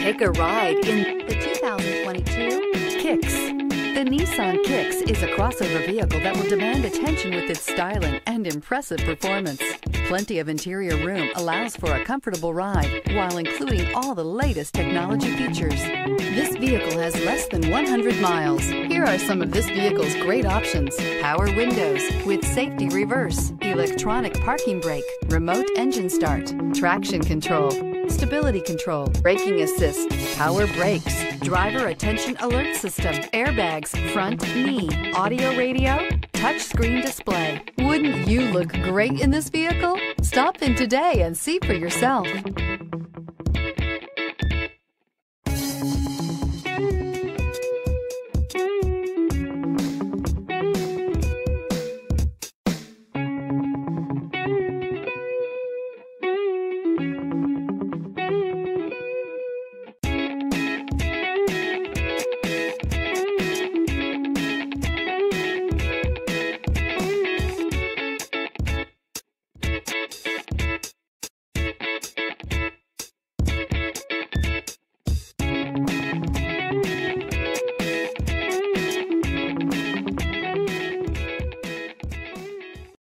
Take a ride in the 2022 Kicks. The Nissan Kicks is a crossover vehicle that will demand attention with its styling and impressive performance. Plenty of interior room allows for a comfortable ride while including all the latest technology features. This vehicle has less than 100 miles. Here are some of this vehicle's great options: power windows with safety reverse, electronic parking brake, remote engine start, traction control, stability control, braking assist, power brakes, driver attention alert system, airbags, front knee, audio radio, touchscreen display. Wouldn't you look great in this vehicle? Stop in today and see for yourself.